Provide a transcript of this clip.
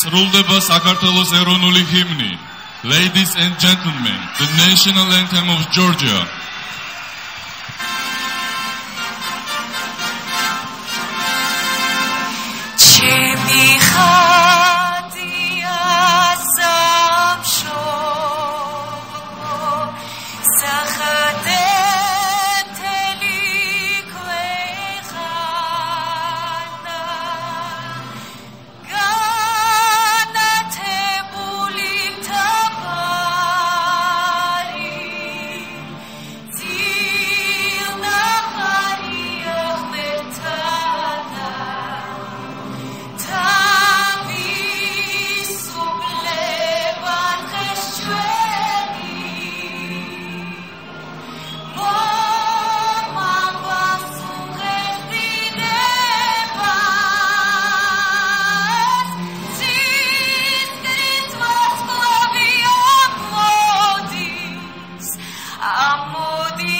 სრულდება საქართველოს ეროვნული ჰიმნი. Ladies and gentlemen, the national anthem of Georgia. Amor de